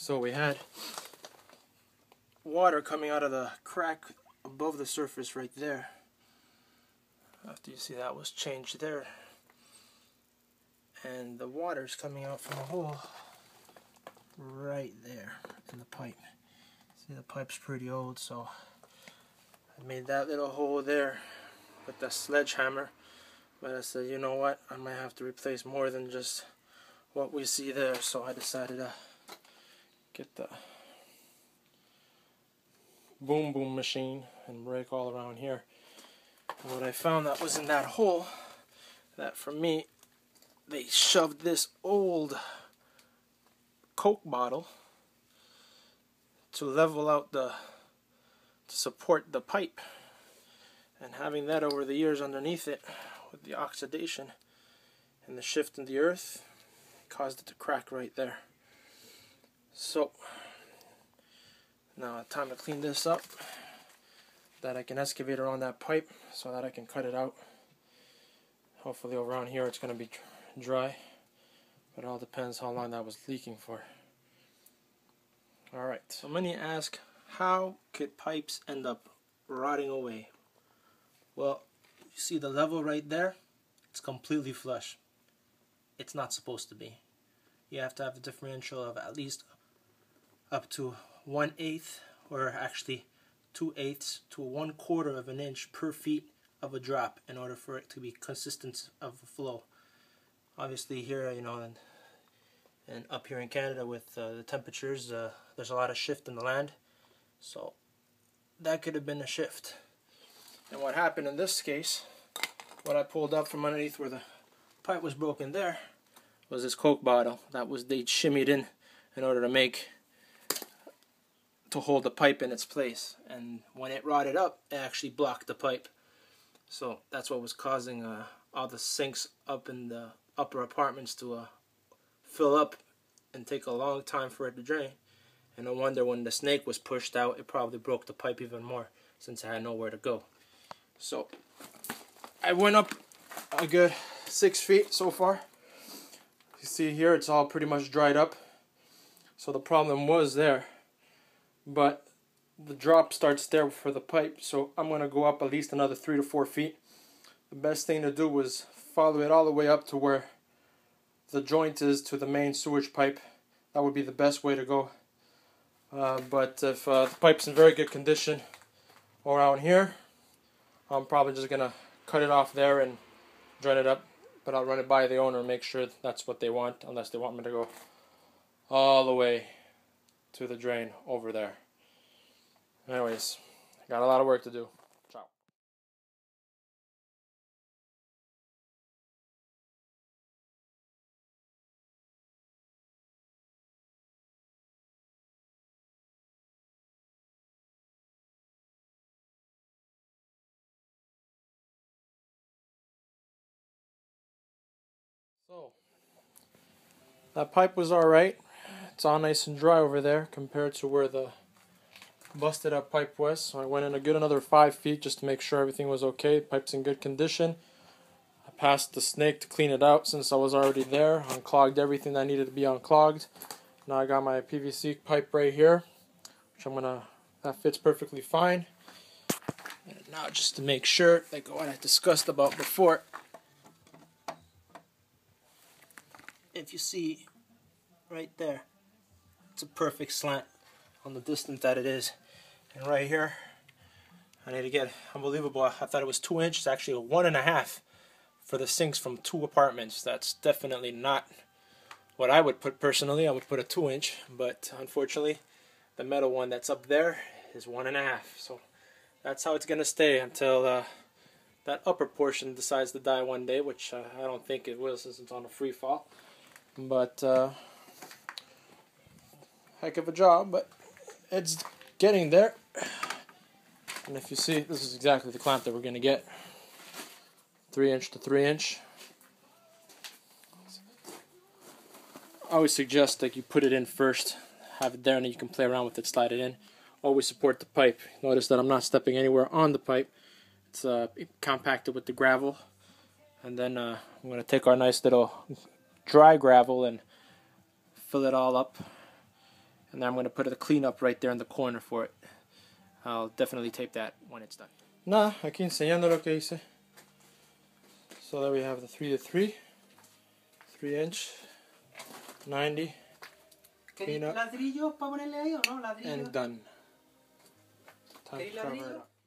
So we had water coming out of the crack above the surface right there. After you see that was changed there. And the water's coming out from the hole right there in the pipe. See, the pipe's pretty old, so I made that little hole there with the sledgehammer. But I said, you know what, I might have to replace more than just what we see there. So I decided to get the boom boom machine and break all around here. And what I found that was in that hole, that for me, they shoved this old Coke bottle to level out to support the pipe. And having that over the years underneath it, with the oxidation and the shift in the earth, caused it to crack right there. So now it's time to clean this up, that I can excavate around that pipe so that I can cut it out. Hopefully around here it's going to be dry, but it all depends how long that was leaking for. Alright, so many ask, how could pipes end up rotting away? Well, you see the level right there? It's completely flush. It's not supposed to be. You have to have a differential of at least up to 1/8, or actually 2/8 to 1/4 of an inch per feet of a drop in order for it to be consistent of a flow. Obviously here, you know, and up here in Canada with the temperatures, there's a lot of shift in the land, so that could have been a shift. And what happened in this case, what I pulled up from underneath where the pipe was broken there, was this Coke bottle that was they shimmied in order to make, to hold the pipe in its place. And when it rotted up, it actually blocked the pipe. So that's what was causing all the sinks up in the upper apartments to fill up and take a long time for it to drain. And no wonder when the snake was pushed out, it probably broke the pipe even more, since it had nowhere to go. So I went up a good 6 feet so far. You see here it's all pretty much dried up, so the problem was there, but the drop starts there for the pipe, so I'm going to go up at least another 3 to 4 feet. The best thing to do was follow it all the way up to where the joint is to the main sewage pipe. That would be the best way to go. But if the pipe's in very good condition around here, I'm probably just going to cut it off there and drain it up. But I'll run it by the owner and make sure that's what they want, unless they want me to go all the way to the drain over there. Anyways, got a lot of work to do. So, that pipe was alright. It's all nice and dry over there compared to where the busted up pipe was. So I went in a good another 5 feet just to make sure everything was okay. Pipe's in good condition. I passed the snake to clean it out since I was already there. Unclogged everything that needed to be unclogged. Now I got my PVC pipe right here, which I'm gonna, that fits perfectly fine. And now just to make sure, like what I discussed about before, if you see right there, it's a perfect slant on the distance that it is. And right here, I need to get, unbelievable, I thought it was 2 inches, actually 1.5 for the sinks from 2 apartments. That's definitely not what I would put personally. I would put a 2 inch, but unfortunately the metal one that's up there is 1.5. So that's how it's gonna stay until that upper portion decides to die one day, which I don't think it will since it's on a free fall. But heck of a job, but it's getting there. And if you see, this is exactly the clamp that we're gonna get, 3 inch to 3 inch. I always suggest that you put it in first, have it there, and you can play around with it, slide it in. Always support the pipe. Notice that I'm not stepping anywhere on the pipe. It's compacted with the gravel, and then I'm gonna take our nice little dry gravel and fill it all up and then I'm going to put a cleanup right there in the corner for it. I'll definitely tape that when it's done. Nada, aquí enseñando lo que hice. So there we have the 3x3, 3-inch, 90, cleanup, and done. Time to cover it up.